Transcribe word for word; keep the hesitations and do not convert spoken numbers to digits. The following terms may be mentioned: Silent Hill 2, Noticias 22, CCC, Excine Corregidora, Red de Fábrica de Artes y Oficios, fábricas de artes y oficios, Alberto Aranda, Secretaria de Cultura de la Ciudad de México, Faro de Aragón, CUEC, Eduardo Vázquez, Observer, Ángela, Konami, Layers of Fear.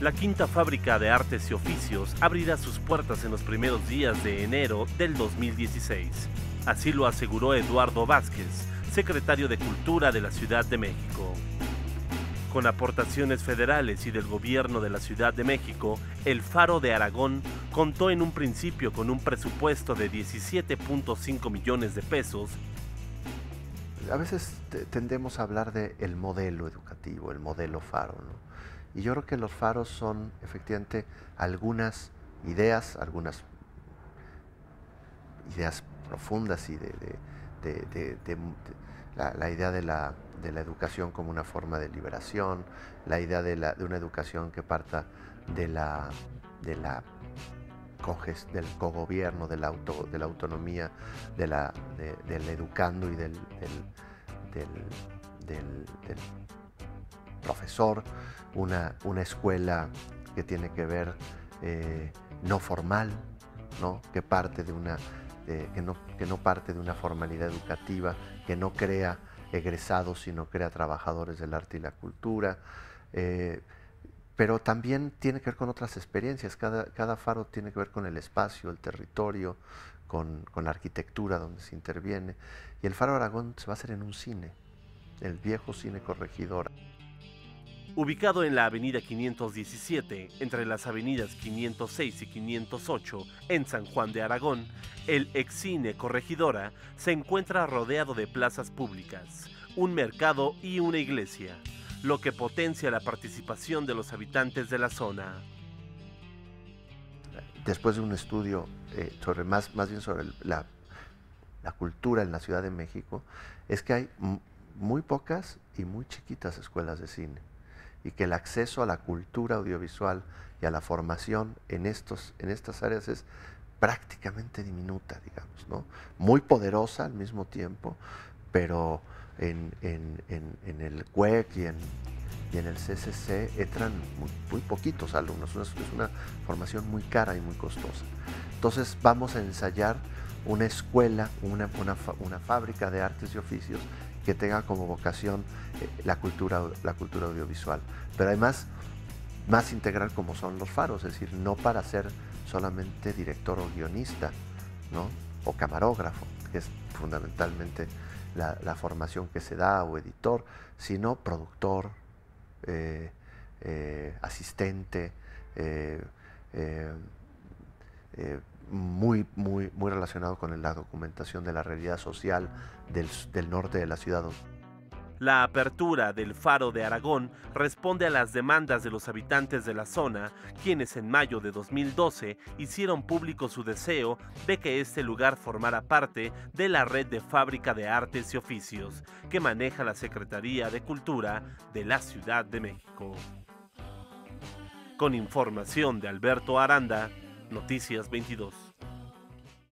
La Quinta Fábrica de Artes y Oficios abrirá sus puertas en los primeros días de enero del dos mil dieciséis. Así lo aseguró Eduardo Vázquez, secretario de Cultura de la Ciudad de México. Con aportaciones federales y del gobierno de la Ciudad de México, el Faro de Aragón contó en un principio con un presupuesto de diecisiete punto cinco millones de pesos. A veces tendemos a hablar del modelo educativo, el modelo Faro, ¿no? Y yo creo que los faros son efectivamente algunas ideas, algunas ideas profundas y de, de, de, de, de, de, de la, la idea de la... de la educación como una forma de liberación, la idea de, la, de una educación que parta de la, de la coges, del cogobierno, de la, auto, de la autonomía, de la, de, del educando y del, del, del, del, del profesor, una, una escuela que tiene que ver eh, no formal, ¿no? Que, parte de una, eh, que, no, que no parte de una formalidad educativa, que no crea egresados, sino crea trabajadores del arte y la cultura, eh, pero también tiene que ver con otras experiencias. Cada, cada faro tiene que ver con el espacio, el territorio, con, con la arquitectura donde se interviene, y el Faro Aragón se va a hacer en un cine, el viejo Cine Corregidora. Ubicado en la avenida quinientos diecisiete, entre las avenidas quinientos seis y quinientos ocho, en San Juan de Aragón, el Excine Corregidora se encuentra rodeado de plazas públicas, un mercado y una iglesia, lo que potencia la participación de los habitantes de la zona. Después de un estudio eh, sobre más, más bien sobre la, la cultura en la Ciudad de México, es que hay muy pocas y muy chiquitas escuelas de cine, y que el acceso a la cultura audiovisual y a la formación en, estos, en estas áreas es prácticamente diminuta, digamos, ¿no? Muy poderosa al mismo tiempo, pero en, en, en, en el C U E C y en, y en el C C C entran muy, muy poquitos alumnos. Es una formación muy cara y muy costosa. Entonces vamos a ensayar una escuela, una, una, una fábrica de artes y oficios que tenga como vocación eh, la, cultura, la cultura audiovisual, pero además más integral como son los faros, es decir, no para ser solamente director o guionista, ¿no? O camarógrafo, que es fundamentalmente la, la formación que se da, o editor, sino productor, eh, eh, asistente, eh, eh, eh, Muy, muy, muy relacionado con la documentación de la realidad social del, del norte de la ciudad. La apertura del Faro de Aragón responde a las demandas de los habitantes de la zona, quienes en mayo de dos mil doce hicieron público su deseo de que este lugar formara parte de la Red de Fábrica de Artes y Oficios, que maneja la Secretaría de Cultura de la Ciudad de México. Con información de Alberto Aranda, Noticias veintidós.